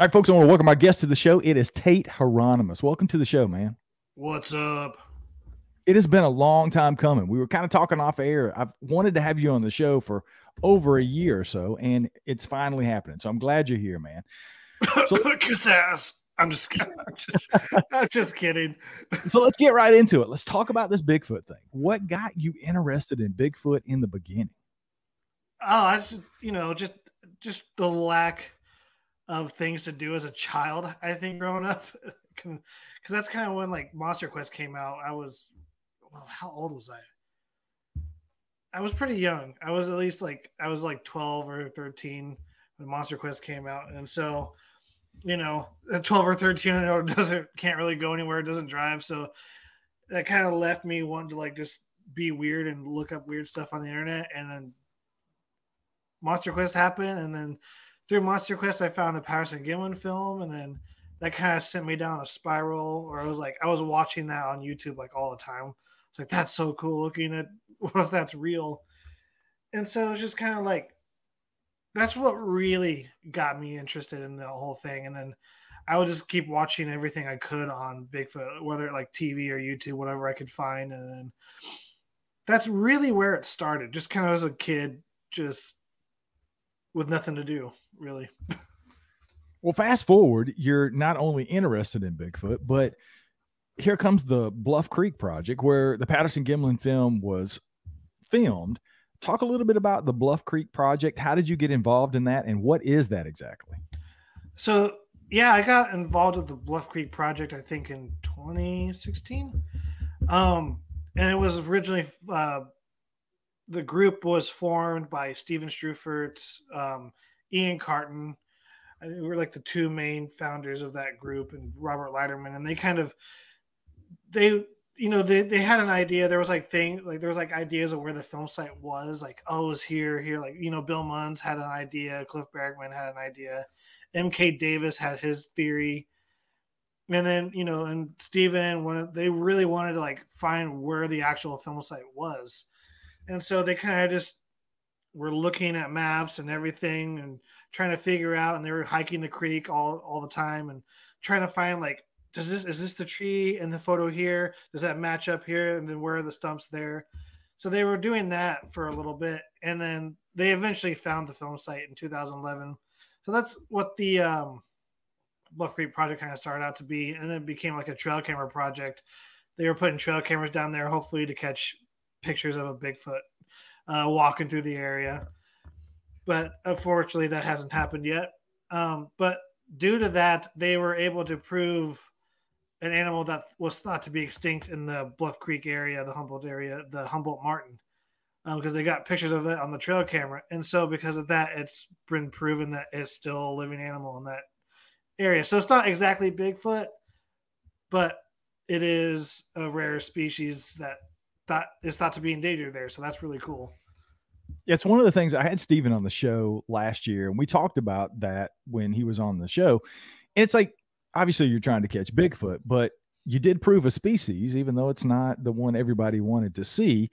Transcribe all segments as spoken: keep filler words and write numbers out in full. All right, folks, I want to welcome our guest to the show. It is Tate Hieronymus. Welcome to the show, man. What's up? It has been a long time coming. We were kind of talking off air. I've wanted to have you on the show for over a year or so, and it's finally happening. So I'm glad you're here, man. So, Kiss ass. I'm just, I'm just, I'm just kidding. So let's get right into it. Let's talk about this Bigfoot thing. What got you interested in Bigfoot in the beginning? Oh, that's, you know, just just the lack of things to do as a child, I think, growing up. Because that's kind of when, like, Monster Quest came out. I was, well, how old was I? I was pretty young. I was at least, like, I was, like, twelve or thirteen when Monster Quest came out. And so, you know, at twelve or thirteen, you know, doesn't, can't really go anywhere, doesn't drive. So that kind of left me wanting to, like, just be weird and look up weird stuff on the internet. And then Monster Quest happened, and then through Monster Quest, I found the Patterson-Gimlin film, and then that kind of sent me down a spiral. Or I was like, I was watching that on YouTube like all the time. It's like, that's so cool looking at. What if that's real? And so it's just kind of like, that's what really got me interested in the whole thing. And then I would just keep watching everything I could on Bigfoot, whether like T V or YouTube, whatever I could find. And then that's really where it started. Just kind of as a kid, just with nothing to do, really. Well, fast forward, you're not only interested in Bigfoot, but here comes the Bluff Creek project where the Patterson-Gimlin film was filmed. Talk a little bit about the Bluff Creek project. How did you get involved in that, and what is that exactly? So, yeah, I got involved with the Bluff Creek project, I think, in twenty sixteen. Um, and it was originally uh, – the group was formed by Steven Stroufert, um, Ian Carton. I think we were like the two main founders of that group, and Robert Leiterman. And they kind of, they, you know, they, they had an idea. There was like thing, like there was like ideas of where the film site was, like, oh, it was here, here. Like, you know, Bill Munns had an idea. Cliff Bergman had an idea. M K Davis had his theory. And then, you know, and Steven, wanted, they really wanted to like find where the actual film site was. And so they kind of just were looking at maps and everything and trying to figure out, and they were hiking the creek all, all the time and trying to find like, does this, is this the tree in the photo here? Does that match up here? And then where are the stumps there? So they were doing that for a little bit. And then they eventually found the film site in two thousand eleven. So that's what the um, Bluff Creek project kind of started out to be. And then it became like a trail camera project. They were putting trail cameras down there, hopefully to catch pictures of a Bigfoot uh, walking through the area. But unfortunately that hasn't happened yet. Um, but due to that, they were able to prove an animal that was thought to be extinct in the Bluff Creek area, the Humboldt area, the Humboldt Marten, because um, they got pictures of that on the trail camera. And so because of that, it's been proven that it's still a living animal in that area. So it's not exactly Bigfoot, but it is a rare species that Thought, it's thought to be endangered there. So that's really cool. It's one of the things. I had Steven on the show last year, and we talked about that when he was on the show. And it's like, obviously you're trying to catch Bigfoot, but you did prove a species, even though it's not the one everybody wanted to see.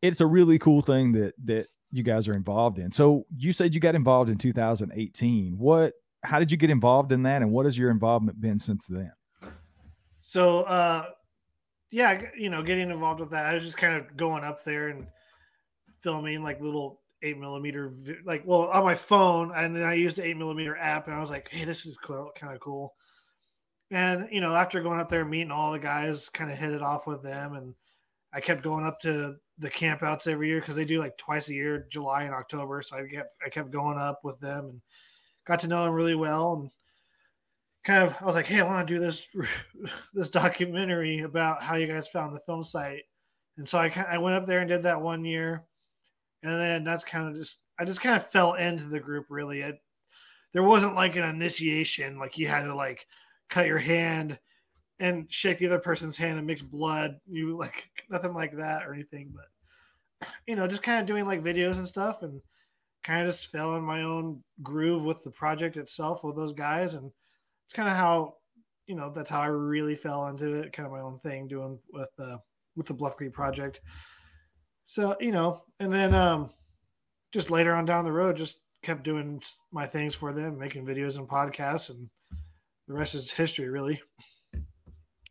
It's a really cool thing that, that you guys are involved in. So you said you got involved in two thousand eighteen. What, how did you get involved in that? And what has your involvement been since then? So, uh, yeah, you know, getting involved with that, I was just kind of going up there and filming like little eight millimeter, like, well, on my phone, and then I used the eight millimeter app, and I was like, hey, this is cool, kind of cool. And you know, after going up there, meeting all the guys, kind of hit it off with them, and I kept going up to the campouts every year because they do like twice a year, July and October. So I kept I kept going up with them and got to know them really well. And kind of, I was like, hey, I want to do this this documentary about how you guys found the film site. And so I, I went up there and did that one year. And then that's kind of just, I just kind of fell into the group, really. I, there wasn't like an initiation, like you had to like cut your hand and shake the other person's hand and mix blood. You like, nothing like that or anything. But, you know, just kind of doing like videos and stuff, and kind of just fell in my own groove with the project itself with those guys. And it's kind of how, you know, that's how I really fell into it. Kind of my own thing doing with the, with the Bluff Creek project. So, you know, and then um, just later on down the road, just kept doing my things for them, making videos and podcasts and the rest is history, really.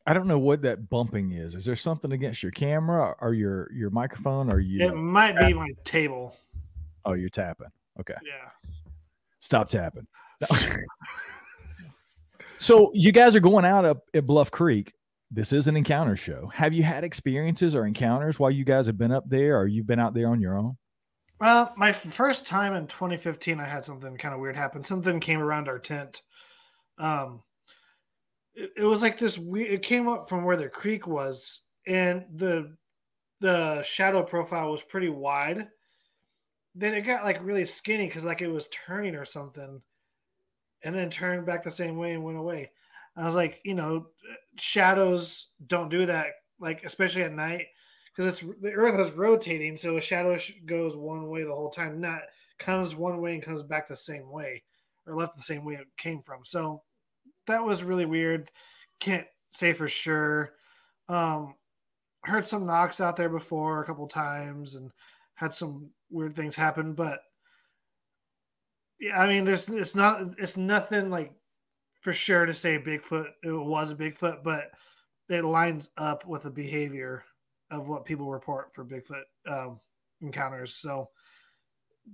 I don't know what that bumping is. Is there something against your camera or your your microphone? Or you? It might tapping? be my table. Oh, you're tapping. Okay. Yeah. Stop tapping. So you guys are going out up at Bluff Creek. This is an encounter show. Have you had experiences or encounters while you guys have been up there, or you've been out there on your own? Well, my first time in twenty fifteen, I had something kind of weird happen. Something came around our tent. Um, it, it was like this weird, it came up from where the creek was, and the, the shadow profile was pretty wide. Then it got like really skinny, because like it was turning or something, and then turned back the same way and went away. I was like, you know, shadows don't do that, like especially at night, because it's the earth is rotating, so a shadow goes one way the whole time, not comes one way and comes back the same way, or left the same way it came from. So that was really weird. Can't say for sure. Um, heard some knocks out there before a couple times, and had some weird things happen, but yeah, I mean, there's it's not it's nothing like for sure to say Bigfoot. It was a Bigfoot, but it lines up with the behavior of what people report for Bigfoot um, encounters. So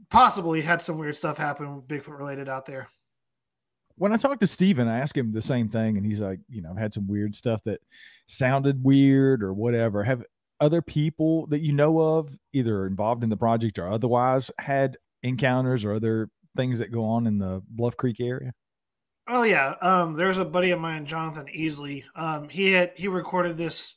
possibly had some weird stuff happen Bigfoot related out there. When I talked to Steven, I asked him the same thing, and he's like, you know, had some weird stuff that sounded weird or whatever. Have other people that you know of, either involved in the project or otherwise, had encounters or other things that go on in the Bluff Creek area? Oh yeah. Um, there's a buddy of mine, Jonathan Easley. Um, he had, he recorded this.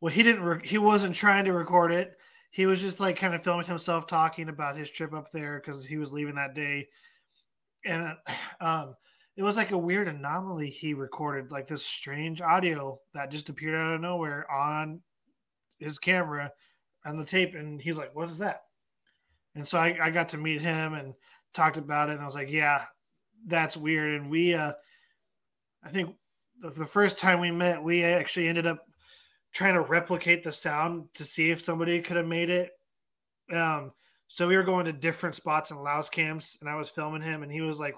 Well, he didn't, re he wasn't trying to record it. He was just like kind of filming himself talking about his trip up there, 'cause he was leaving that day. And, um, it was like a weird anomaly. He recorded like this strange audio that just appeared out of nowhere on his camera and the tape. And he's like, what is that? And so I, I got to meet him and talked about it. And I was like, yeah, that's weird. And we, uh, I think the, the first time we met, we actually ended up trying to replicate the sound to see if somebody could have made it. Um, so we were going to different spots in Louse camps, and I was filming him, and he was like,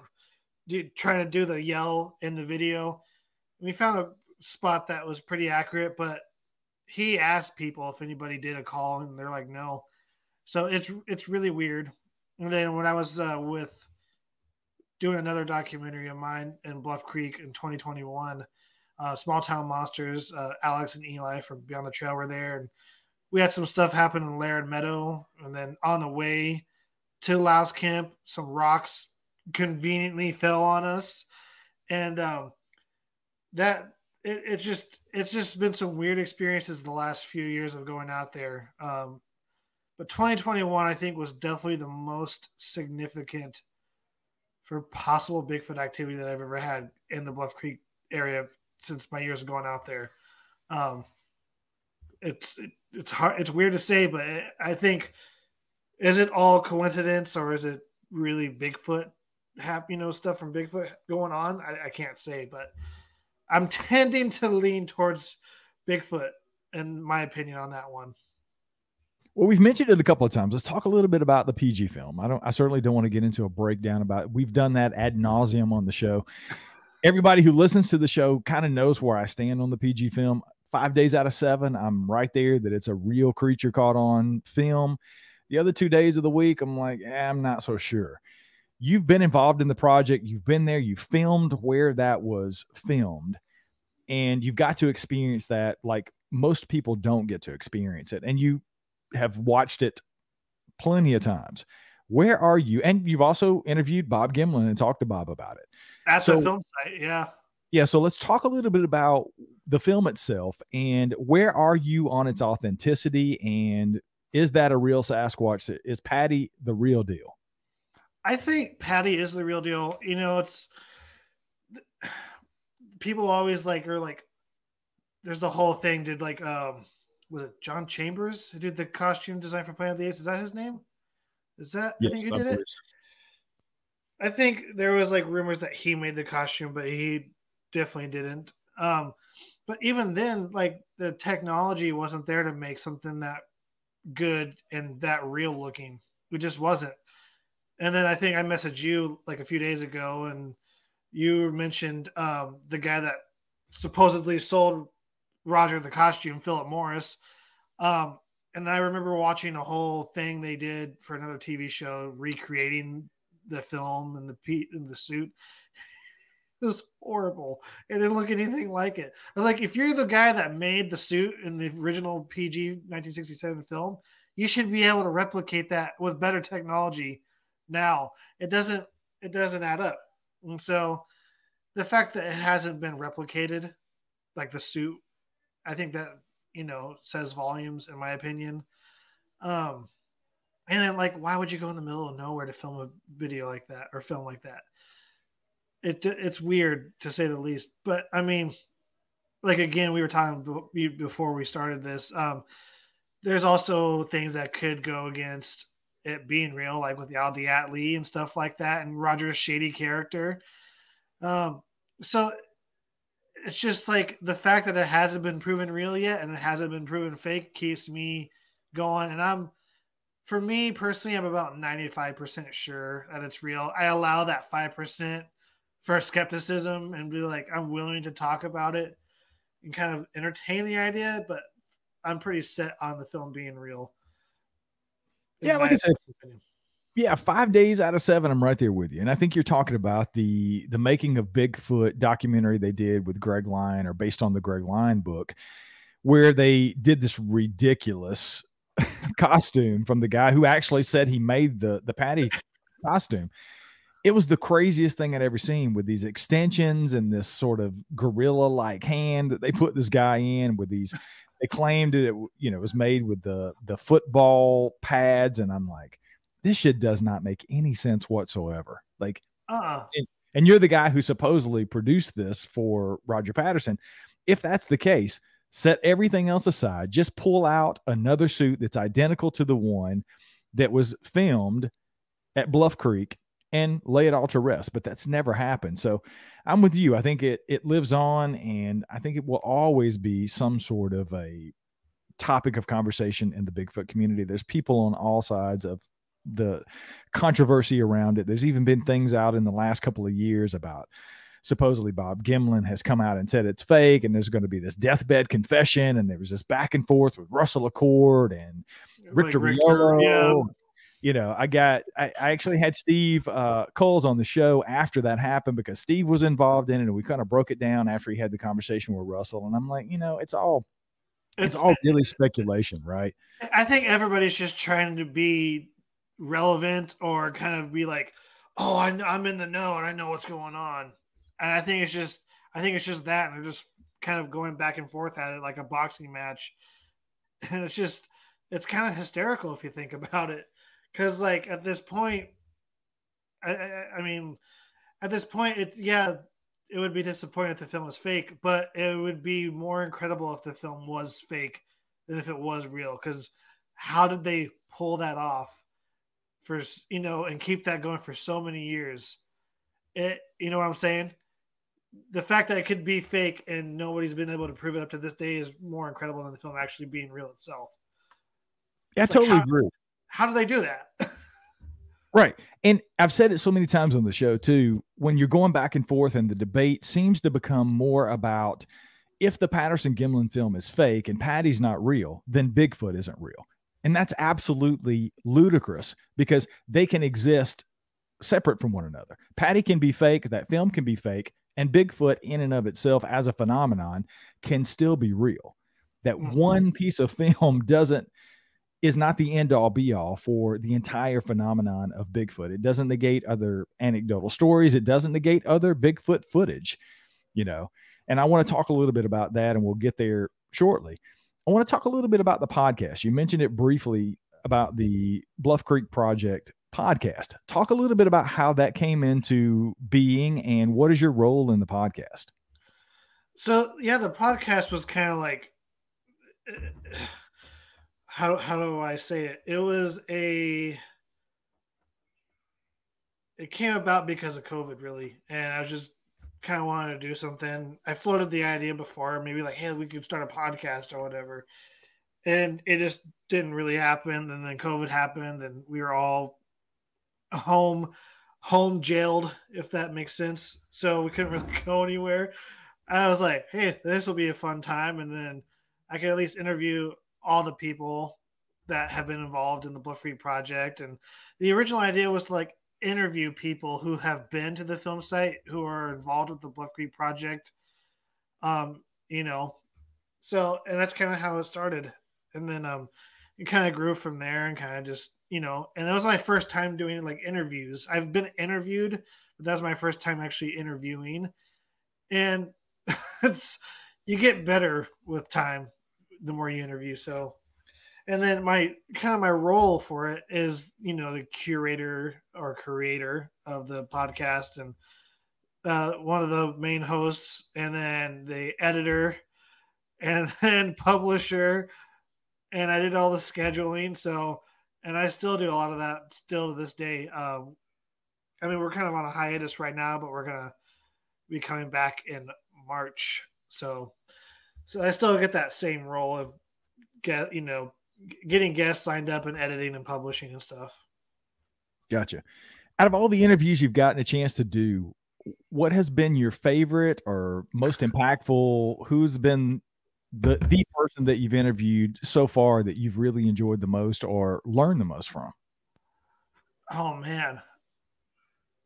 dude, trying to do the yell in the video. We found a spot that was pretty accurate, but he asked people if anybody did a call, and they're like, no. So it's, it's really weird. And then when I was uh, with doing another documentary of mine in Bluff Creek in twenty twenty-one, uh, Small Town Monsters, uh, Alex and Eli from Beyond the Trail were there. And we had some stuff happen in Laird Meadow. And then on the way to Louse Camp, some rocks conveniently fell on us. And um, that it, it just, it's just been some weird experiences the last few years of going out there. Um, But twenty twenty-one, I think, was definitely the most significant for possible Bigfoot activity that I've ever had in the Bluff Creek area since my years of going out there. Um, it's it, it's hard, it's weird to say, but it, I think, is it all coincidence, or is it really Bigfoot, happy, you know, stuff from Bigfoot going on? I, I can't say, but I'm tending to lean towards Bigfoot in my opinion on that one. Well, we've mentioned it a couple of times. Let's talk a little bit about the P G film. I don't, I certainly don't want to get into a breakdown about it. We've done that ad nauseum on the show. Everybody who listens to the show kind of knows where I stand on the P G film. Five days out of seven, I'm right there that it's a real creature caught on film. The other two days of the week, I'm like, eh, I'm not so sure. You've been involved in the project. You've been there. You filmed where that was filmed, and you've got to experience that. Like, most people don't get to experience it. And you have watched it plenty of times. Where are you? And you've also interviewed Bob Gimlin and talked to Bob about it. At the film site, yeah. Yeah, so let's talk a little bit about the film itself, and where are you on its authenticity, and is that a real Sasquatch? Is Patty the real deal? I think Patty is the real deal. You know, it's... people always, like, are like... there's the whole thing, did, like... um was it John Chambers who did the costume design for Planet of the Apes? Is that his name? Is that, yes, I think, who did it? I think there was like rumors that he made the costume, but he definitely didn't. Um, but even then, like, the technology wasn't there to make something that good and that real looking. It just wasn't. And then I think I messaged you like a few days ago, and you mentioned um, the guy that supposedly sold Roger the costume, Philip Morris. Um, and I remember watching a whole thing they did for another T V show recreating the film and the Pete and the suit. It was horrible. It didn't look anything like it. I was like, if you're the guy that made the suit in the original P G nineteen sixty-seven film, you should be able to replicate that with better technology now. It doesn't, it doesn't add up. And so the fact that it hasn't been replicated, like the suit, I think that, you know, says volumes in my opinion. Um, and then like, why would you go in the middle of nowhere to film a video like that or film like that? It It's weird to say the least, but I mean, like, again, we were talking before we started this. Um, there's also things that could go against it being real, like with the Al Diatley and stuff like that, and Roger's shady character. Um, so it's just like the fact that it hasn't been proven real yet and it hasn't been proven fake keeps me going. And I'm, for me personally, I'm about ninety-five percent sure that it's real. I allow that five percent for skepticism and be like, I'm willing to talk about it and kind of entertain the idea, but I'm pretty set on the film being real. Yeah, like I said, opinion. Yeah, five days out of seven, I'm right there with you. And I think you're talking about the the Making of Bigfoot documentary they did with Greg Lyon, or based on the Greg Lyon book, where they did this ridiculous costume from the guy who actually said he made the, the Patty costume. It was the craziest thing I'd ever seen, with these extensions and this sort of gorilla-like hand that they put this guy in with these... They claimed it, you know, was made with the the football pads, and I'm like, this shit does not make any sense whatsoever. Like, uh-uh. and, and you're the guy who supposedly produced this for Roger Patterson. If that's the case, set everything else aside. Just pull out another suit that's identical to the one that was filmed at Bluff Creek and lay it all to rest. But that's never happened. So I'm with you. I think it it lives on, and I think it will always be some sort of a topic of conversation in the Bigfoot community. There's people on all sides of the controversy around it. There's even been things out in the last couple of years about supposedly Bob Gimlin has come out and said it's fake, and there's going to be this deathbed confession, and there was this back and forth with Russell Accord and Richter Ric. Yeah. You know, I got, I, I actually had Steve uh, Coles on the show after that happened, because Steve was involved in it, and we kind of broke it down after he had the conversation with Russell. And I'm like, you know, it's all, it's, it's all really speculation, right? I think everybody's just trying to be relevant or kind of be like, oh, I, I'm in the know and I know what's going on. And I think it's just, I think it's just that. And they're just kind of going back and forth at it like a boxing match. And it's just, it's kind of hysterical if you think about it. Because, like, at this point, I, I, I mean, at this point, it, yeah, it would be disappointing if the film was fake, but it would be more incredible if the film was fake than if it was real. Because how did they pull that off for, you know, and keep that going for so many years? It, you know what I'm saying? The fact that it could be fake and nobody's been able to prove it up to this day is more incredible than the film actually being real itself. Yeah, it's I like, totally how, agree. How do they do that? Right. And I've said it so many times on the show too, when you're going back and forth and the debate seems to become more about if the Patterson-Gimlin film is fake and Patty's not real, then Bigfoot isn't real. And that's absolutely ludicrous, because they can exist separate from one another. Patty can be fake, that film can be fake, and Bigfoot in and of itself as a phenomenon can still be real. That one piece of film doesn't, is not the end-all be-all for the entire phenomenon of Bigfoot. It doesn't negate other anecdotal stories. It doesn't negate other Bigfoot footage, you know. And I want to talk a little bit about that, and we'll get there shortly. I want to talk a little bit about the podcast. You mentioned it briefly about the Bluff Creek Project podcast. Talk a little bit about how that came into being and what is your role in the podcast? So, yeah, the podcast was kind of like... How, how do I say it? It was a, it came about because of COVID really. And I was just kind of wanted to do something. I floated the idea before, maybe like, hey, we could start a podcast or whatever. And it just didn't really happen. And then COVID happened and we were all home home jailed, if that makes sense. So we couldn't really go anywhere. I was like, hey, this will be a fun time. And then I could at least interview all the people that have been involved in the Bluff Creek project. And the original idea was to like interview people who have been to the film site, who are involved with the Bluff Creek project. Um, you know, so, and that's kind of how it started. And then um, it kind of grew from there and kind of just, you know, and that was my first time doing like interviews. I've been interviewed, but that was my first time actually interviewing. And it's, you get better with time, the more you interview. So, and then my kind of my role for it is, you know, the curator or creator of the podcast and uh, one of the main hosts, and then the editor and then publisher. And I did all the scheduling. So, and I still do a lot of that still to this day. Um, I mean, we're kind of on a hiatus right now, but we're going to be coming back in March. So, so I still get that same role of get, you know, getting guests signed up and editing and publishing and stuff. Gotcha. Out of all the interviews you've gotten a chance to do, what has been your favorite or most impactful? Who's been the, the person that you've interviewed so far that you've really enjoyed the most or learned the most from? Oh man.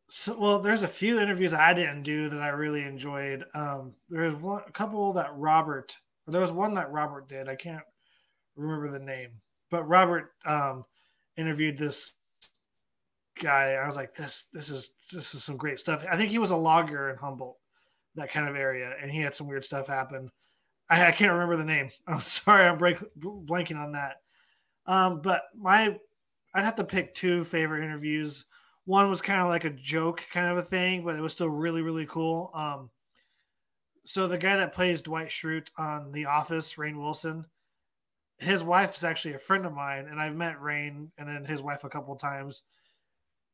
So, well, there's a few interviews I didn't do that I really enjoyed. Um, there's one, a couple that Robert, or there was one that Robert did. I can't remember the name, but Robert um, interviewed this guy. I was like, this, this is, this is some great stuff. I think he was a logger in Humboldt, that kind of area. And he had some weird stuff happen. I, I can't remember the name. I'm sorry. I'm break, blanking on that. Um, but my, I'd have to pick two favorite interviews. One was kind of like a joke kind of a thing, but it was still really, really cool. Um, so the guy that plays Dwight Schrute on The Office, Rainn Wilson, his wife is actually a friend of mine, and I've met Rainn and then his wife a couple of times.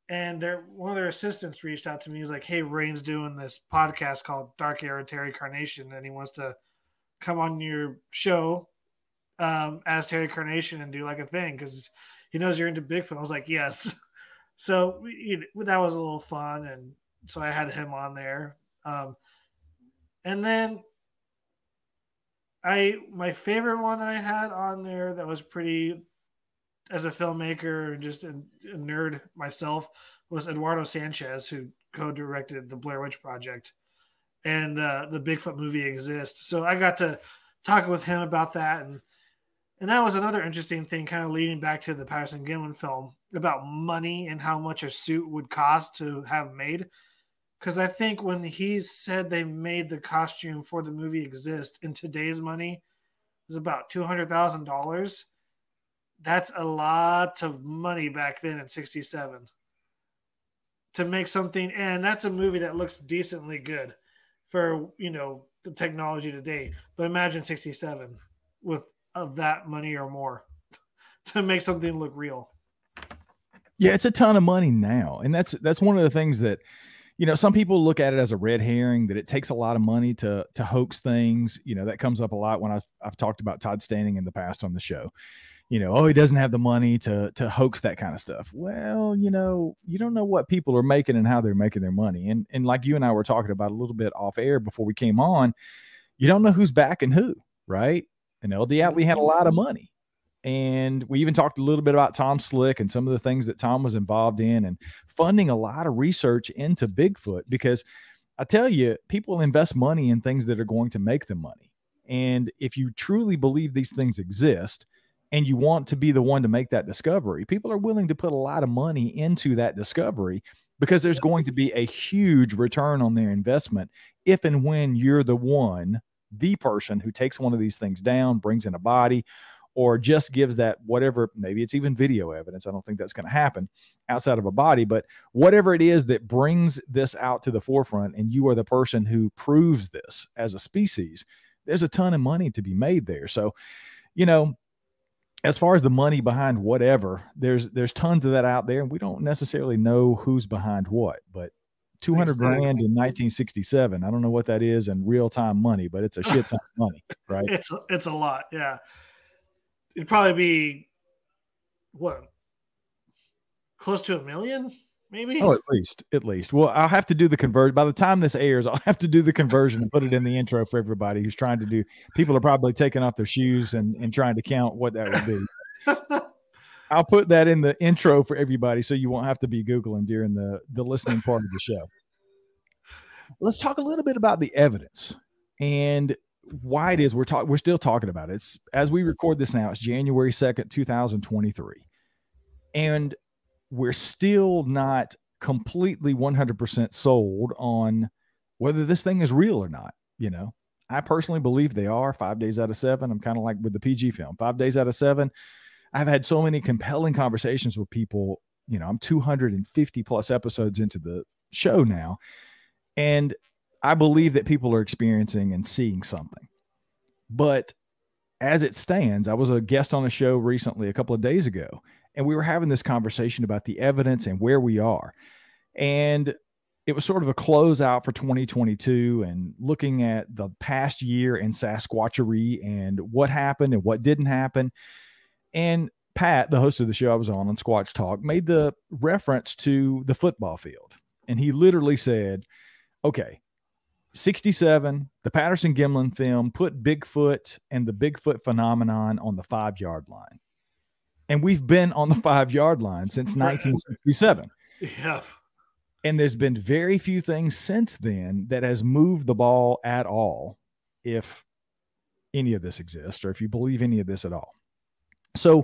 And their, one of their assistants reached out to me. He's like, hey, Rainn's doing this podcast called Dark Era Terry Carnation, and he wants to come on your show um, as Terry Carnation and do like a thing because he knows you're into Bigfoot. I was like, yes. So we, that was a little fun, and so I had him on there. Um, and then I my favorite one that I had on there that was pretty, as a filmmaker and just a, a nerd myself, was Eduardo Sanchez, who co-directed the Blair Witch Project and uh, the Bigfoot movie Exist. So I got to talk with him about that, and and that was another interesting thing, kind of leading back to the Patterson-Gimlin film, about money and how much a suit would cost to have made. Because I think when he said they made the costume for the movie Exist in today's money, it was about two hundred thousand dollars. That's a lot of money back then in sixty-seven to make something. And that's a movie that looks decently good for, you know, the technology today. But imagine sixty-seven with of that money or more to make something look real. Yeah, it's a ton of money now. And that's that's one of the things that, you know, some people look at it as a red herring, that it takes a lot of money to to hoax things. You know, that comes up a lot when I've, I've talked about Todd Standing in the past on the show. You know, oh, he doesn't have the money to to hoax that kind of stuff. Well, you know, you don't know what people are making and how they're making their money. And, and like you and I were talking about a little bit off air before we came on, you don't know who's backing who, right? And L D Outley had a lot of money. And we even talked a little bit about Tom Slick and some of the things that Tom was involved in and funding a lot of research into Bigfoot, because I tell you, people invest money in things that are going to make them money. And if you truly believe these things exist and you want to be the one to make that discovery, people are willing to put a lot of money into that discovery because there's going to be a huge return on their investment if and when you're the one, the person who takes one of these things down, brings in a body, or just gives that whatever, maybe it's even video evidence. I don't think that's going to happen outside of a body, but whatever it is that brings this out to the forefront and you are the person who proves this as a species, there's a ton of money to be made there. So, you know, as far as the money behind whatever, there's there's tons of that out there, and we don't necessarily know who's behind what, but two hundred grand in nineteen sixty-seven, I don't know what that is in real-time money, but it's a shit ton of money, right? It's a, it's a lot, yeah. It'd probably be what, close to a million maybe? Oh, at least, at least. Well, I'll have to do the conversion. By the time this airs, I'll have to do the conversion and put it in the intro for everybody who's trying to do. People are probably taking off their shoes and, and trying to count what that would be. I'll put that in the intro for everybody so you won't have to be Googling during the, the listening part of the show. Let's talk a little bit about the evidence and why it is we're talking. We're still talking about it. It's, as we record this now, it's January second, two thousand twenty-three. And we're still not completely one hundred percent sold on whether this thing is real or not. You know, I personally believe they are five days out of seven. I'm kind of like with the P G film, five days out of seven. I've had so many compelling conversations with people. You know, I'm two hundred fifty plus episodes into the show now. And I believe that people are experiencing and seeing something. But as it stands, I was a guest on a show recently, a couple of days ago, and we were having this conversation about the evidence and where we are. And it was sort of a closeout for twenty twenty-two and looking at the past year in Sasquatchery and what happened and what didn't happen. And Pat, the host of the show I was on on Squatch Talk, made the reference to the football field. And he literally said, okay, sixty-seven, the Patterson-Gimlin film put Bigfoot and the Bigfoot phenomenon on the five-yard line. And we've been on the five-yard line since nineteen sixty-seven. Yeah. And there's been very few things since then that has moved the ball at all, if any of this exists or if you believe any of this at all. So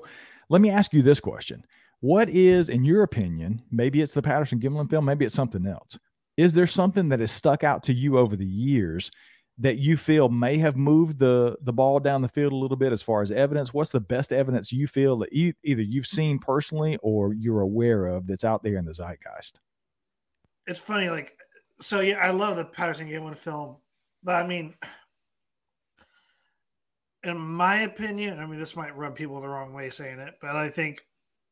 let me ask you this question. What is, in your opinion, maybe it's the Patterson-Gimlin film, maybe it's something else. Is there something that has stuck out to you over the years that you feel may have moved the, the ball down the field a little bit as far as evidence? What's the best evidence you feel that you, either you've seen personally or you're aware of that's out there in the zeitgeist? It's funny. Like, so yeah, I love the Patterson-Gimlin film, but I mean, in my opinion, I mean, this might rub people the wrong way saying it, but I think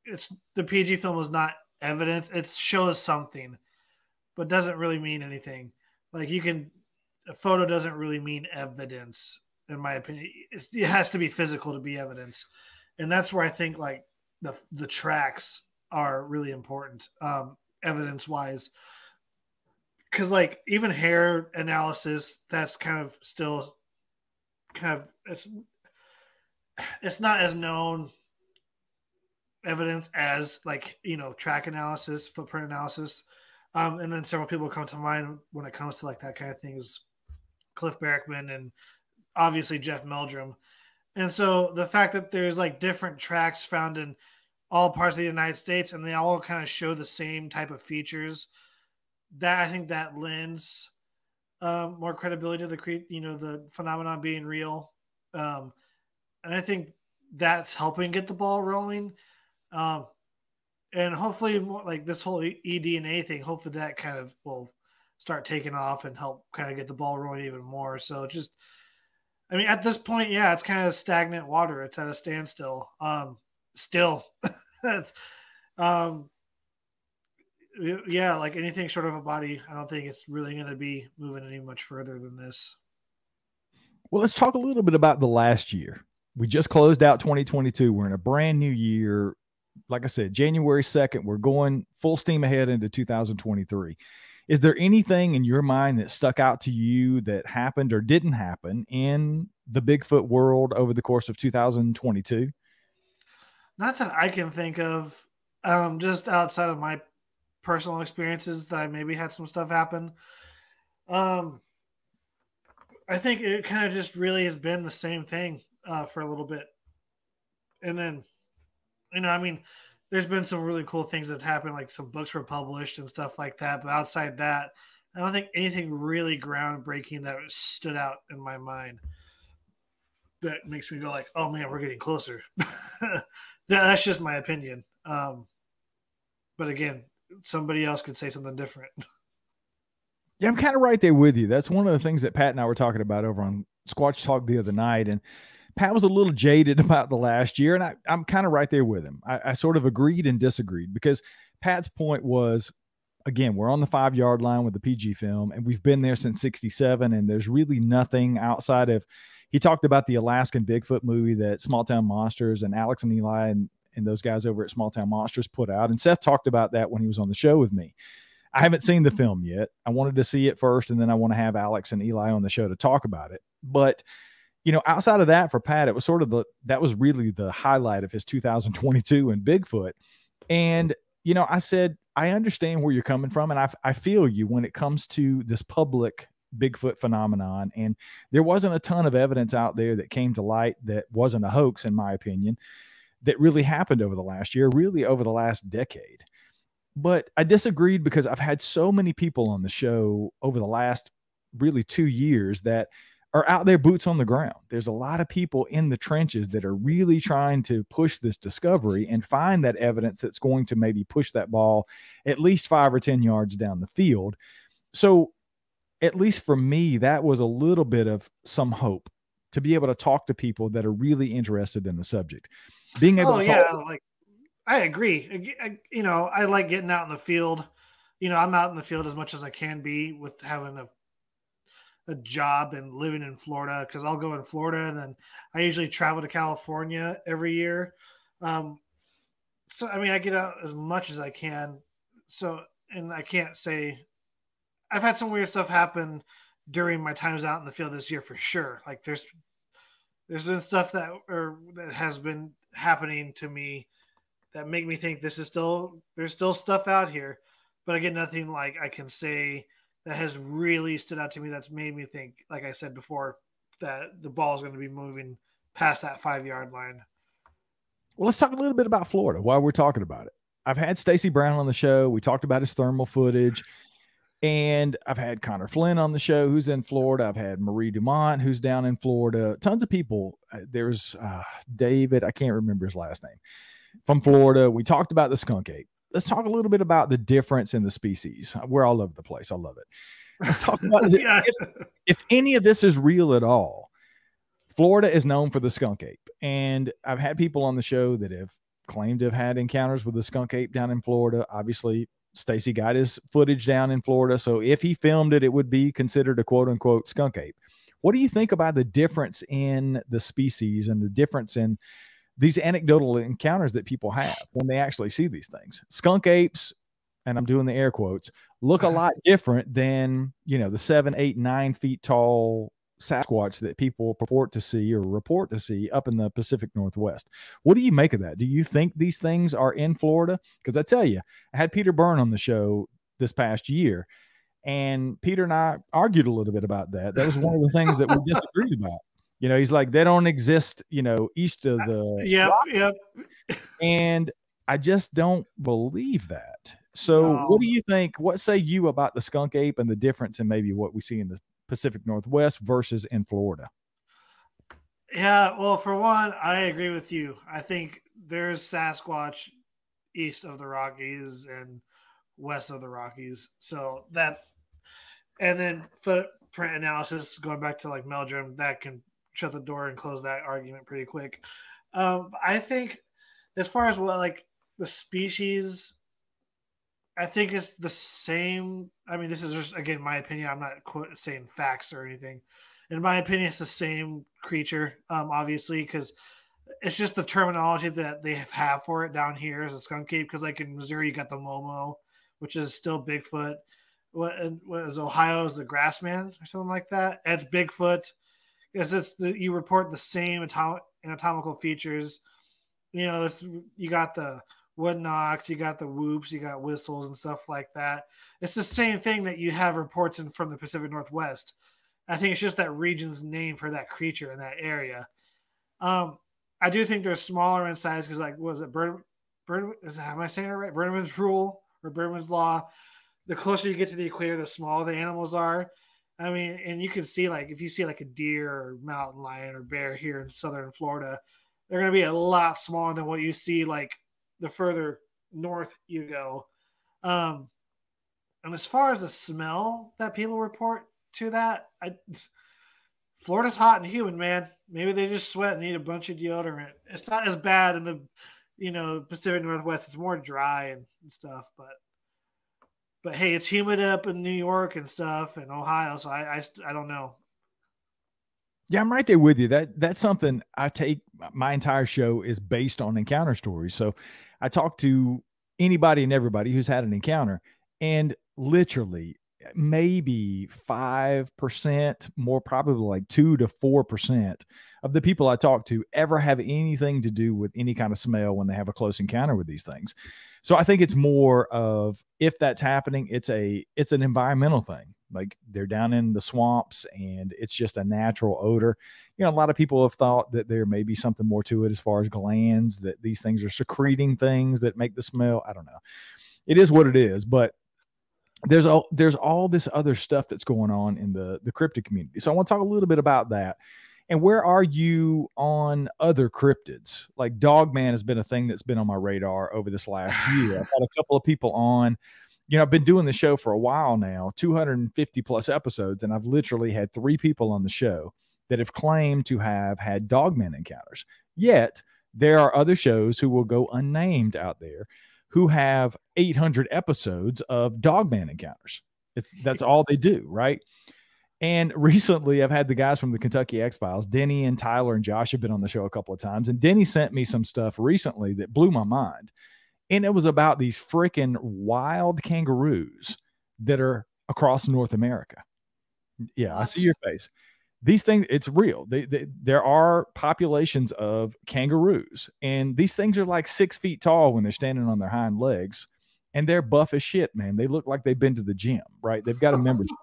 it's the P G film is not evidence. It shows something, but doesn't really mean anything. Like you can, a photo doesn't really mean evidence, in my opinion. It, it has to be physical to be evidence. And that's where I think like the, the tracks are really important, um, evidence wise. Cause like even hair analysis, that's kind of still kind of, it's, it's not as known evidence as like, you know, track analysis, footprint analysis. Um, and then several people come to mind when it comes to like that kind of thing is Cliff Bergman and obviously Jeff Meldrum. And so the fact that there's like different tracks found in all parts of the United States and they all kind of show the same type of features, that I think that lends um, more credibility to the, you know, the phenomenon being real. Um, and I think that's helping get the ball rolling. Um, and hopefully more like this whole eDNA thing, hopefully that kind of will start taking off and help kind of get the ball rolling even more. So just, I mean, at this point, yeah, it's kind of stagnant water. It's at a standstill. Um, still, um, yeah, like anything short of a body, I don't think it's really going to be moving any much further than this. Well, let's talk a little bit about the last year. We just closed out twenty twenty-two. We're in a brand new year. Like I said, January second, we're going full steam ahead into two thousand twenty-three. Is there anything in your mind that stuck out to you that happened or didn't happen in the Bigfoot world over the course of two thousand twenty-two? Not that I can think of, um, just outside of my personal experiences that I maybe had some stuff happen. Um, I think it kind of just really has been the same thing uh, for a little bit. And then, you know, I mean, there's been some really cool things that happened, like some books were published and stuff like that. But outside that, I don't think anything really groundbreaking that stood out in my mind that makes me go like, oh, man, we're getting closer. that, that's just my opinion. Um, but again, somebody else could say something different. Yeah, I'm kind of right there with you. That's one of the things that Pat and I were talking about over on Squatch Talk the other night. And Pat was a little jaded about the last year, and I, I'm kind of right there with him. I, I sort of agreed and disagreed because Pat's point was, again, we're on the five-yard line with the P G film, and we've been there since sixty-seven, and there's really nothing outside of – he talked about the Alaskan Bigfoot movie that Small Town Monsters and Alex and Eli and, and those guys over at Small Town Monsters put out. And Seth talked about that when he was on the show with me. I haven't seen the film yet. I wanted to see it first, and then I want to have Alex and Eli on the show to talk about it. But, you know, outside of that, for Pat, it was sort of the, that was really the highlight of his two thousand twenty-two in Bigfoot. And, you know, I said, I understand where you're coming from, and I, I feel you when it comes to this public Bigfoot phenomenon. And there wasn't a ton of evidence out there that came to light that wasn't a hoax, in my opinion, that really happened over the last year, really over the last decade. But I disagreed, because I've had so many people on the show over the last really two years that are out there boots on the ground. There's a lot of people in the trenches that are really trying to push this discovery and find that evidence that's going to maybe push that ball at least five or ten yards down the field. So at least for me, that was a little bit of some hope to be able to talk to people that are really interested in the subject. Being able oh, to talk yeah, like I agree. I, I, you know, I like getting out in the field. You know, I'm out in the field as much as I can be with having a a job and living in Florida, because I'll go in Florida and then I usually travel to California every year. Um, so, I mean, I get out as much as I can. So, and I can't say I've had some weird stuff happen during my times out in the field this year for sure. Like there's, there's been stuff that, or that has been happening to me that make me think this is still, there's still stuff out here, but I get nothing like I can say that has really stood out to me. That's made me think, like I said before, that the ball is going to be moving past that five yard line. Well, let's talk a little bit about Florida while we're talking about it. I've had Stacy Brown on the show. We talked about his thermal footage. And I've had Connor Flynn on the show, who's in Florida. I've had Marie Dumont, who's down in Florida. Tons of people. There's uh, David, I can't remember his last name, from Florida. We talked about the skunk ape. Let's talk a little bit about the difference in the species. We're all over the place. I love it. Let's talk about yeah. if, if any of this is real at all. Florida is known for the skunk ape. And I've had people on the show that have claimed to have had encounters with the skunk ape down in Florida. Obviously, Stacy got his footage down in Florida. So if he filmed it, it would be considered a quote unquote skunk ape. What do you think about the difference in the species and the difference in these anecdotal encounters that people have when they actually see these things? Skunk apes, and I'm doing the air quotes, look a lot different than, you know, the seven, eight, nine feet tall Sasquatch that people purport to see or report to see up in the Pacific Northwest. What do you make of that? Do you think these things are in Florida? Because I tell you, I had Peter Byrne on the show this past year, and Peter and I argued a little bit about that. That was one of the things that we disagreed about. You know, he's like, they don't exist, you know, east of the... Yep, yep. And I just don't believe that. So no. What do you think? What say you about the skunk ape and the difference in maybe what we see in the Pacific Northwest versus in Florida? Yeah, well, for one, I agree with you. I think there's Sasquatch east of the Rockies and west of the Rockies. So that, and then footprint analysis, going back to like Meldrum, that can shut the door and close that argument pretty quick. Um, I think as far as what, like the species, I think it's the same. I mean, this is just, again, my opinion. I'm not quote, saying facts or anything. In my opinion, it's the same creature, um, obviously, because it's just the terminology that they have for it down here is a skunk ape. Because, like, in Missouri, you got the Momo, which is still Bigfoot. What, what is Ohio is the Grassman or something like that. It's Bigfoot. Because it's the, you report the same atom, anatomical features. You know, it's, you got the wood knocks, you got the whoops, you got whistles and stuff like that. It's the same thing that you have reports in from the Pacific Northwest. I think it's just that region's name for that creature in that area. Um, I do think they're smaller in size because, like, was it Bird, Bird? Is am I saying it right? Birdman's rule or Birdman's law? The closer you get to the equator, the smaller the animals are. I mean, and you can see, like, if you see like a deer or mountain lion or bear here in southern Florida, they're going to be a lot smaller than what you see like the further north you go. Um, and as far as the smell that people report to that, I, Florida's hot and humid, man. Maybe they just sweat and need a bunch of deodorant. It's not as bad in the, you know, Pacific Northwest. It's more dry and, and stuff, but, but hey, it's humid up in New York and stuff and Ohio. So I, I, I don't know. Yeah, I'm right there with you. That that's something I take. My entire show is based on encounter stories. So I talk to anybody and everybody who's had an encounter, and literally maybe five percent, more probably like two to four percent of the people I talk to ever have anything to do with any kind of smell when they have a close encounter with these things. So I think it's more of, if that's happening, it's a, it's an environmental thing. Like, they're down in the swamps and it's just a natural odor. You know, a lot of people have thought that there may be something more to it as far as glands, that these things are secreting things that make the smell. I don't know. It is what it is, but there's all, there's all this other stuff that's going on in the, the cryptid community. So I want to talk a little bit about that. And where are you on other cryptids? Like, Dogman has been a thing that's been on my radar over this last year. I've had a couple of people on. You know, I've been doing the show for a while now, two hundred fifty plus episodes, and I've literally had three people on the show that have claimed to have had Dogman encounters. Yet there are other shows who will go unnamed out there who have eight hundred episodes of Dogman encounters. It's, that's all they do, right? And recently I've had the guys from the Kentucky X-Files, Denny and Tyler and Josh, have been on the show a couple of times. And Denny sent me some stuff recently that blew my mind. And it was about these freaking wild kangaroos that are across North America. Yeah, what? I see your face. These things, it's real. They, they, there are populations of kangaroos, and these things are like six feet tall when they're standing on their hind legs, and they're buff as shit, man. They look like they've been to the gym, right? They've got a membership.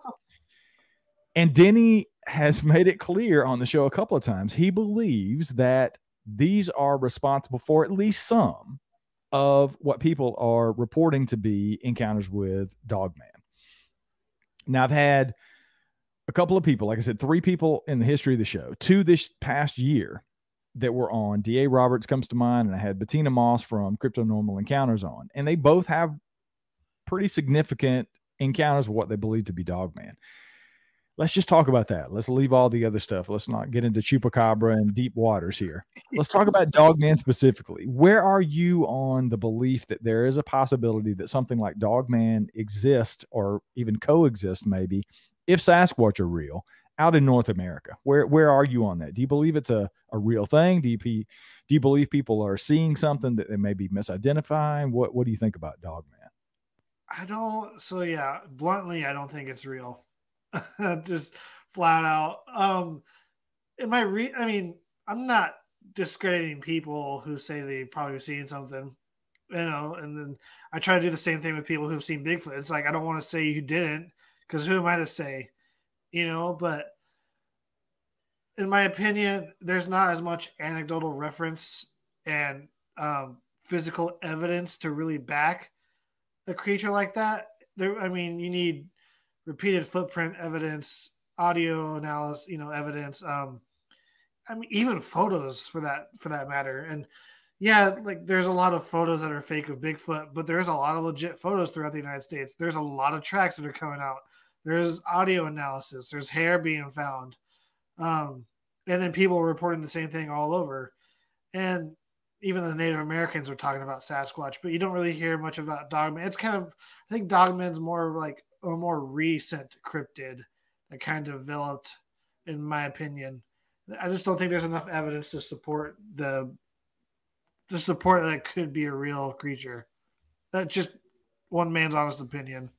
And Denny has made it clear on the show a couple of times, he believes that these are responsible for at least some of what people are reporting to be encounters with Dogman. Now, I've had a couple of people, like I said, three people in the history of the show, two this past year that were on. D A. Roberts comes to mind, and I had Bettina Moss from Cryptonormal Encounters on, and they both have pretty significant encounters with what they believe to be Dogman. Let's just talk about that. Let's leave all the other stuff. Let's not get into Chupacabra and deep waters here. Let's talk about Dogman specifically. Where are you on the belief that there is a possibility that something like Dogman exists, or even coexists maybe, if Sasquatch are real, out in North America? Where where are you on that? Do you believe it's a, a real thing? Do you, do you believe people are seeing something that they may be misidentifying? What, what do you think about Dogman? I don't, so yeah, bluntly, I don't think it's real. Just flat out. Um, am I re I mean, I'm not discrediting people who say they probably have seen something, you know, and then I try to do the same thing with people who've seen Bigfoot. It's like, I don't want to say you didn't, because who am I to say, you know? But in my opinion, there's not as much anecdotal reference and um, physical evidence to really back a creature like that. There, I mean, you need repeated footprint evidence, audio analysis, you know, evidence. Um, I mean, even photos for that, for that matter. And yeah, like, there's a lot of photos that are fake of Bigfoot, but there's a lot of legit photos throughout the United States. There's a lot of tracks that are coming out. There's audio analysis. There's hair being found. Um, and then people are reporting the same thing all over. And even the Native Americans are talking about Sasquatch, but you don't really hear much about Dogman. It's kind of, I think Dogman's more like a more recent cryptid that kind of developed, in my opinion. I just don't think there's enough evidence to support the to support that it could be a real creature. That's just one man's honest opinion.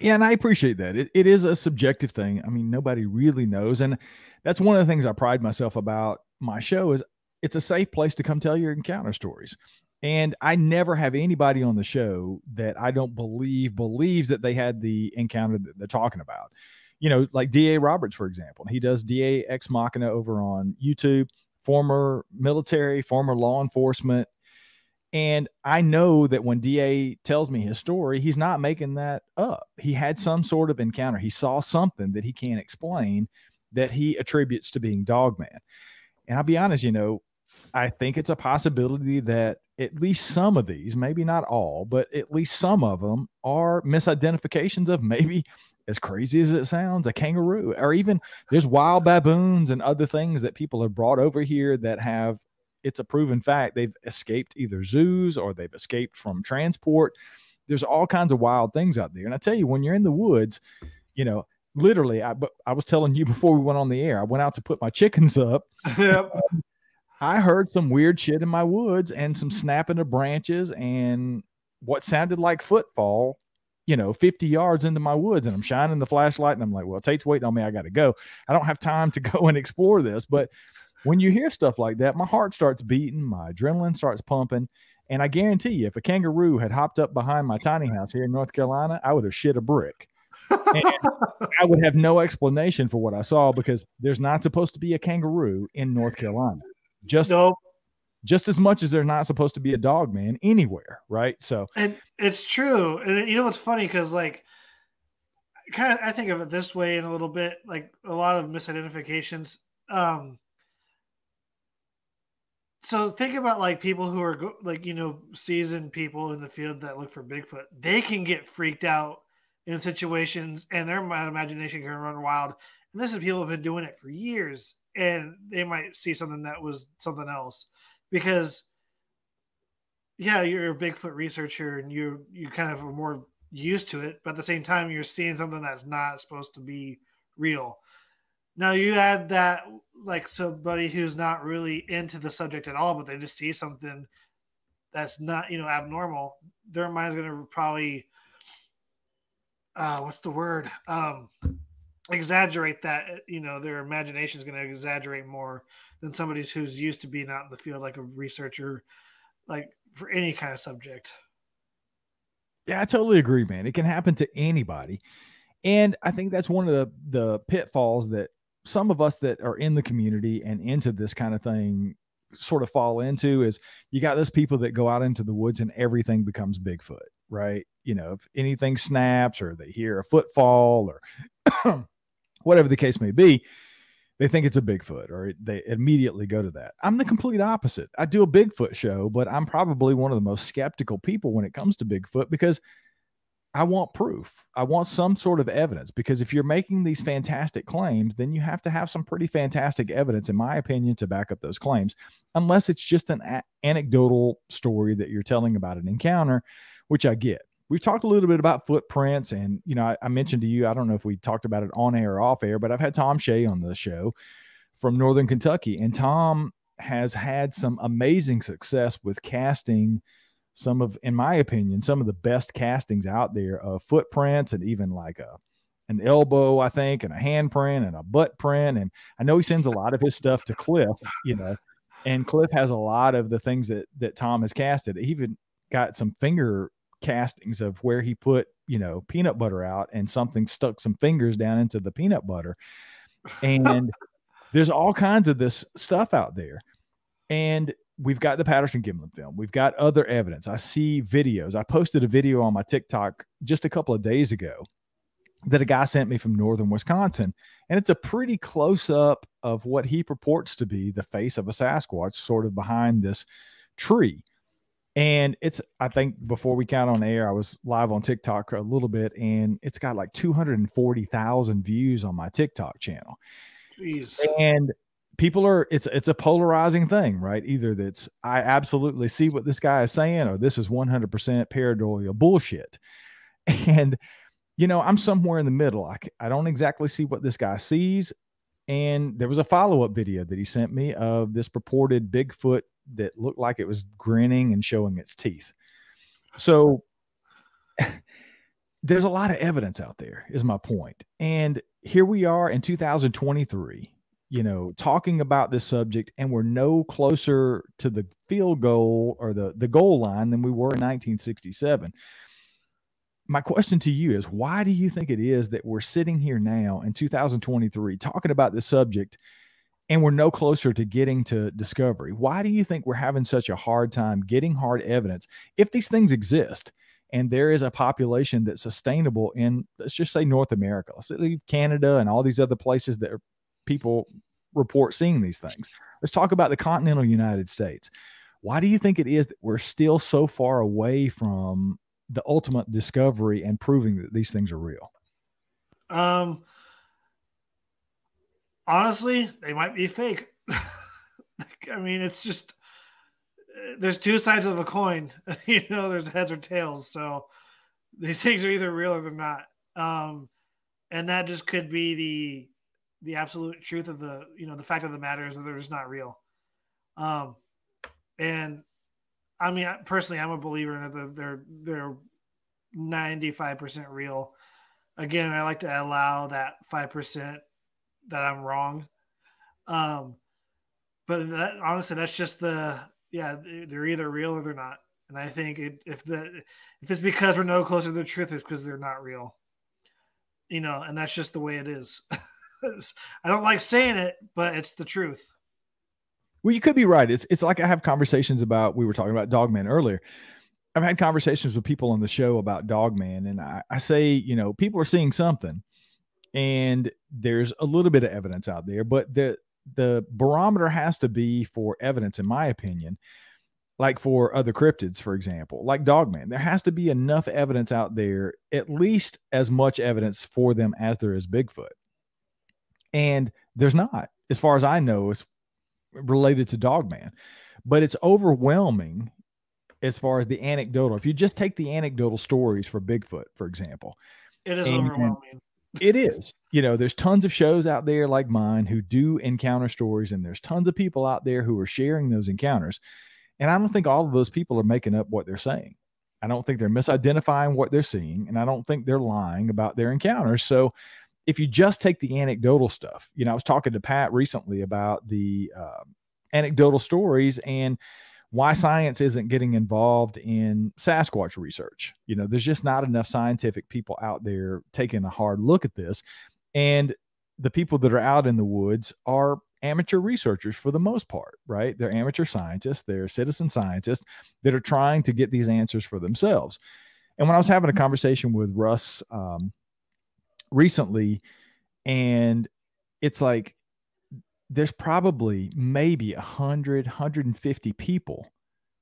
Yeah, and I appreciate that. It, it is a subjective thing. I mean, nobody really knows, and that's one of the things I pride myself about my show is it's a safe place to come tell your encounter stories. And I never have anybody on the show that I don't believe believes that they had the encounter that they're talking about. You know, like D A. Roberts, for example. He does D A Ex Machina over on YouTube, former military, former law enforcement. And I know that when D A tells me his story, he's not making that up. He had some sort of encounter. He saw something that he can't explain that he attributes to being Dogman. And I'll be honest, you know, I think it's a possibility that at least some of these, maybe not all, but at least some of them are misidentifications of, maybe, as crazy as it sounds, a kangaroo, or even there's wild baboons and other things that people have brought over here that have, it's a proven fact, they've escaped either zoos or they've escaped from transport. There's all kinds of wild things out there. And I tell you, when you're in the woods, you know, literally, I, but I was telling you before we went on the air, I went out to put my chickens up. Yep. I heard some weird shit in my woods and some snapping of branches and what sounded like footfall, you know, fifty yards into my woods, and I'm shining the flashlight and I'm like, well, Tate's waiting on me. I got to go. I don't have time to go and explore this. But when you hear stuff like that, my heart starts beating, my adrenaline starts pumping. And I guarantee you, if a kangaroo had hopped up behind my tiny house here in North Carolina, I would have shit a brick. And I would have no explanation for what I saw, because there's not supposed to be a kangaroo in North Carolina. Just, nope. Just as much as they're not supposed to be a dog man anywhere, right? So, and it's true. And you know what's funny, because like, kind of, I think of it this way in a little bit. Like a lot of misidentifications. Um, so think about like people who are like, you know, seasoned people in the field that look for Bigfoot. They can get freaked out in situations, and their imagination can run wild. And this is people who've been doing it for years, and they might see something that was something else. Because, yeah, you're a Bigfoot researcher and you you kind of are more used to it, but at the same time, you're seeing something that's not supposed to be real. Now, you add that, like, somebody who's not really into the subject at all, but they just see something that's not, you know, abnormal, their mind's going to probably, uh, what's the word? Um, exaggerate that, you know, their imagination is going to exaggerate more than somebody who's used to being out in the field, like a researcher, like for any kind of subject. Yeah, I totally agree, man. It can happen to anybody. And I think that's one of the, the pitfalls that some of us that are in the community and into this kind of thing sort of fall into, is you got those people that go out into the woods and everything becomes Bigfoot, right? You know, if anything snaps or they hear a footfall or whatever the case may be, they think it's a Bigfoot, or they immediately go to that. I'm the complete opposite. I do a Bigfoot show, but I'm probably one of the most skeptical people when it comes to Bigfoot, because I want proof. I want some sort of evidence, because if you're making these fantastic claims, then you have to have some pretty fantastic evidence, in my opinion, to back up those claims, unless it's just an anecdotal story that you're telling about an encounter, which I get. We've talked a little bit about footprints, and, you know, I, I mentioned to you, I don't know if we talked about it on air or off air, but I've had Tom Shea on the show from Northern Kentucky, and Tom has had some amazing success with casting some of, in my opinion, some of the best castings out there of footprints, and even like a, an elbow, I think, and a handprint and a butt print. And I know he sends a lot of his stuff to Cliff, you know, and Cliff has a lot of the things that, that Tom has casted. He even got some finger castings of where he put, you know, peanut butter out and something stuck some fingers down into the peanut butter. And there's all kinds of this stuff out there. And we've got the Patterson-Gimlin film. We've got other evidence. I see videos. I posted a video on my TikTok just a couple of days ago that a guy sent me from northern Wisconsin. And it's a pretty close up of what he purports to be the face of a Sasquatch sort of behind this tree. And it's, I think before we got on air, I was live on TikTok a little bit, and it's got like two hundred forty thousand views on my TikTok channel. Jeez. And people are, it's, it's a polarizing thing, right? Either that's, I absolutely see what this guy is saying, or this is one hundred percent pareidolia bullshit. And, you know, I'm somewhere in the middle. I, I don't exactly see what this guy sees. And there was a follow-up video that he sent me of this purported Bigfoot that looked like it was grinning and showing its teeth. So there's a lot of evidence out there, is my point. And here we are in two thousand twenty-three, you know, talking about this subject, and we're no closer to the field goal or the, the goal line than we were in nineteen sixty-seven. My question to you is, why do you think it is that we're sitting here now in two thousand twenty-three talking about this subject, and we're no closer to getting to discovery? Why do you think we're having such a hard time getting hard evidence if these things exist and there is a population that's sustainable in, let's just say, North America, let's leave Canada and all these other places that people report seeing these things? Let's talk about the continental United States. Why do you think it is that we're still so far away from the ultimate discovery and proving that these things are real? Um. Honestly, they might be fake. Like, I mean, it's just, there's two sides of a coin. You know, there's heads or tails. So these things are either real or they're not. Um, And that just could be the the absolute truth of the, you know, the fact of the matter is that they're just not real. Um, and I mean, personally, I'm a believer in that they're, they're ninety-five percent real. Again, I like to allow that five percent that I'm wrong. Um, but that, honestly, that's just the, yeah, they're either real or they're not. And I think it, if the, if it's because we're no closer to the truth, it's because they're not real, you know, and that's just the way it is. I don't like saying it, but it's the truth. Well, you could be right. It's it's like I have conversations about, we were talking about Dogman earlier. I've had conversations with people on the show about Dogman, and I, I say, you know, people are seeing something, and there's a little bit of evidence out there, but the the barometer has to be for evidence, in my opinion, like for other cryptids, for example, like Dogman. There has to be enough evidence out there, at least as much evidence for them as there is Bigfoot. And there's not, as far as I know, it's related to Dogman, but it's overwhelming as far as the anecdotal. If you just take the anecdotal stories for Bigfoot, for example, it is overwhelming. It is, you know, there's tons of shows out there like mine who do encounter stories, and there's tons of people out there who are sharing those encounters. And I don't think all of those people are making up what they're saying. I don't think they're misidentifying what they're seeing. And I don't think they're lying about their encounters. So if you just take the anecdotal stuff, you know, I was talking to Pat recently about the uh, anecdotal stories and why science isn't getting involved in Sasquatch research. You know, there's just not enough scientific people out there taking a hard look at this. And the people that are out in the woods are amateur researchers for the most part, right? They're amateur scientists, they're citizen scientists that are trying to get these answers for themselves. And when I was having a conversation with Russ, um, recently, and it's like there's probably maybe a hundred, a hundred fifty people,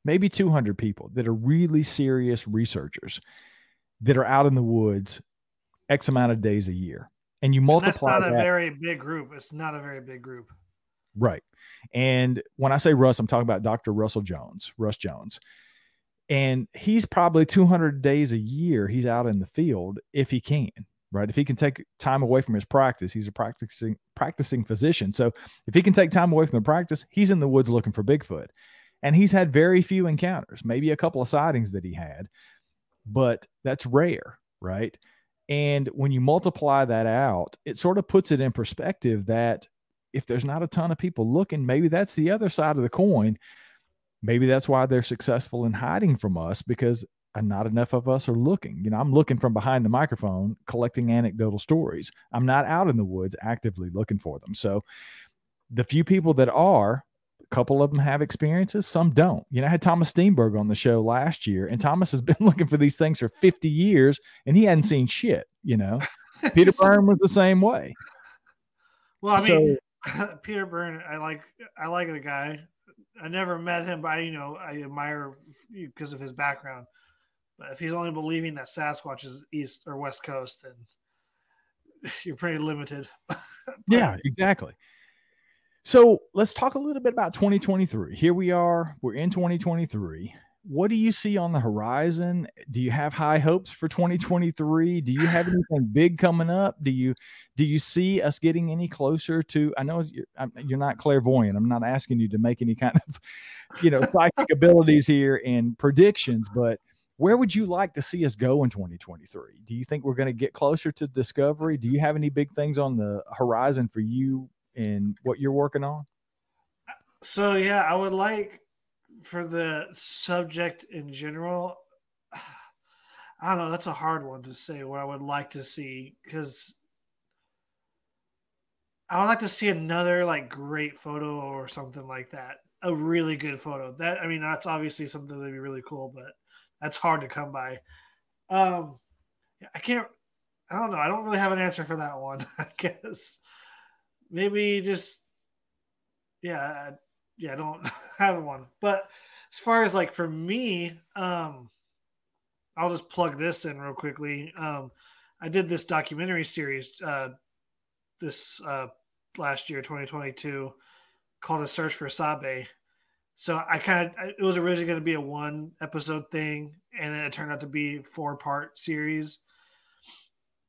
maybe two hundred people that are really serious researchers that are out in the woods X amount of days a year. And you multiply and that's not that. a very big group. It's not a very big group. Right. And when I say Russ, I'm talking about Doctor Russell Jones, Russ Jones. And he's probably two hundred days a year he's out in the field if he can. Right. If he can take time away from his practice, he's a practicing practicing physician. So if he can take time away from the practice, he's in the woods looking for Bigfoot. And he's had very few encounters, maybe a couple of sightings that he had, but that's rare. Right. And when you multiply that out, it sort of puts it in perspective that if there's not a ton of people looking, maybe that's the other side of the coin. Maybe that's why they're successful in hiding from us, because and not enough of us are looking. You know, I'm looking from behind the microphone, collecting anecdotal stories. I'm not out in the woods actively looking for them. So the few people that are, a couple of them have experiences, some don't. You know, I had Thomas Steenberg on the show last year, and Thomas has been looking for these things for fifty years, and he hadn't seen shit, you know. Peter Byrne was the same way. Well, I mean, so, Peter Byrne, I like, I like the guy. I never met him, but, I, you know, I admire because of his background. But if he's only believing that Sasquatch is East or West Coast, then you're pretty limited. But yeah, exactly. So let's talk a little bit about twenty twenty-three. Here we are. We're in twenty twenty-three. What do you see on the horizon? Do you have high hopes for twenty twenty-three? Do you have anything big coming up? Do you do you see us getting any closer to? I know you're, you're not clairvoyant. I'm not asking you to make any kind of, you know, psychic abilities here and predictions, but where would you like to see us go in twenty twenty-three? Do you think we're going to get closer to discovery? Do you have any big things on the horizon for you and what you're working on? So, yeah, I would like for the subject in general, I don't know, that's a hard one to say what I would like to see, because I would like to see another like great photo or something like that. A really good photo. That, I mean, that's obviously something that'd be really cool, but that's hard to come by. Um, I can't, I don't know. I don't really have an answer for that one, I guess. Maybe just, yeah, I, yeah, I don't have one. But as far as like for me, um, I'll just plug this in real quickly. Um, I did this documentary series uh, this uh, last year, twenty twenty-two, called A Search for Sabe. So I kind of, it was originally going to be a one episode thing, and then it turned out to be a four part series.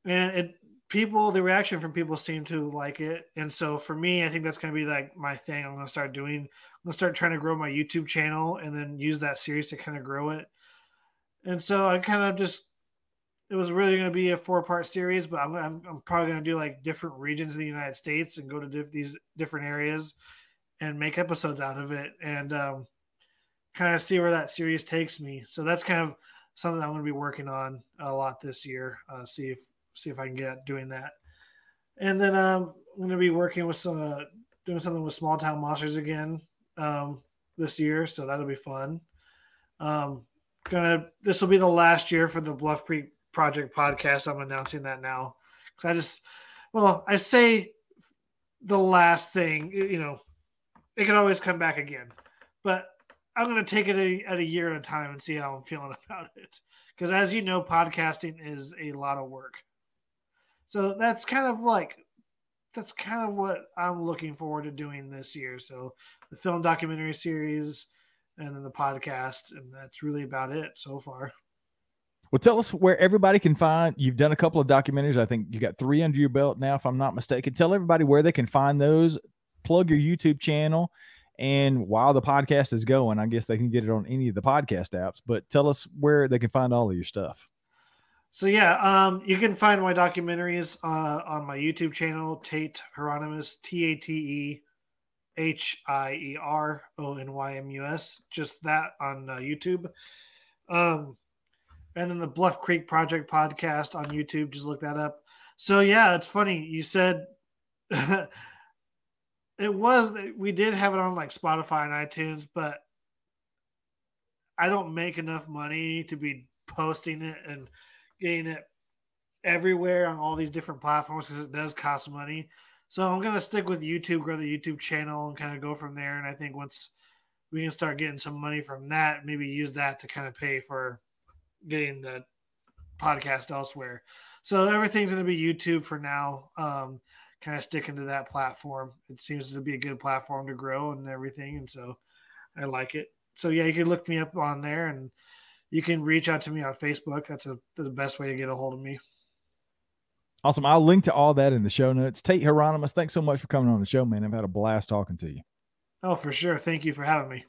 And it people, the reaction from people seemed to like it. And so for me, I think that's going to be like my thing. I'm going to start doing, I'm going to start trying to grow my YouTube channel and then use that series to kind of grow it. And so I kind of just, it was really going to be a four part series, but I'm, I'm, I'm probably going to do like different regions of the United States and go to diff- these different areas and make episodes out of it. And, um, kind of see where that series takes me. So that's kind of something I'm going to be working on a lot this year. Uh, see if, see if I can get at doing that. And then um, I'm going to be working with some, uh, doing something with Small Town Monsters again um, this year. So that'll be fun. Um, gonna, this will be the last year for the Bluff Creek Project podcast. I'm announcing that now. Cause I just, well, I say the last thing, you know, it can always come back again, but I'm going to take it a, at a year at a time and see how I'm feeling about it. Cause as you know, podcasting is a lot of work. So that's kind of like, that's kind of what I'm looking forward to doing this year. So the film documentary series and then the podcast, and that's really about it so far. Well, tell us where everybody can find, you've done a couple of documentaries. I think you got three under your belt now, if I'm not mistaken. Tell everybody where they can find those, plug your YouTube channel, and while the podcast is going, I guess they can get it on any of the podcast apps, but tell us where they can find all of your stuff. So yeah, um, you can find my documentaries uh, on my YouTube channel, Tate Hieronymus, T A T E H I E R O N Y M U S, just that on uh, YouTube. Um, and then the Bluff Creek Project podcast on YouTube, just look that up. So yeah, it's funny. You said it was, we did have it on like Spotify and iTunes, but I don't make enough money to be posting it and getting it everywhere on all these different platforms because it does cost money. So I'm going to stick with YouTube, grow the YouTube channel, and kind of go from there. And I think once we can start getting some money from that, maybe use that to kind of pay for getting the podcast elsewhere. So everything's going to be YouTube for now. Um, kind of sticking to that platform. It seems to be a good platform to grow and everything. And so I like it. So yeah, you can look me up on there, and you can reach out to me on Facebook. That's a, the best way to get a hold of me. Awesome. I'll link to all that in the show notes. Tate Hieronymus, thanks so much for coming on the show, man. I've had a blast talking to you. Oh, for sure. Thank you for having me.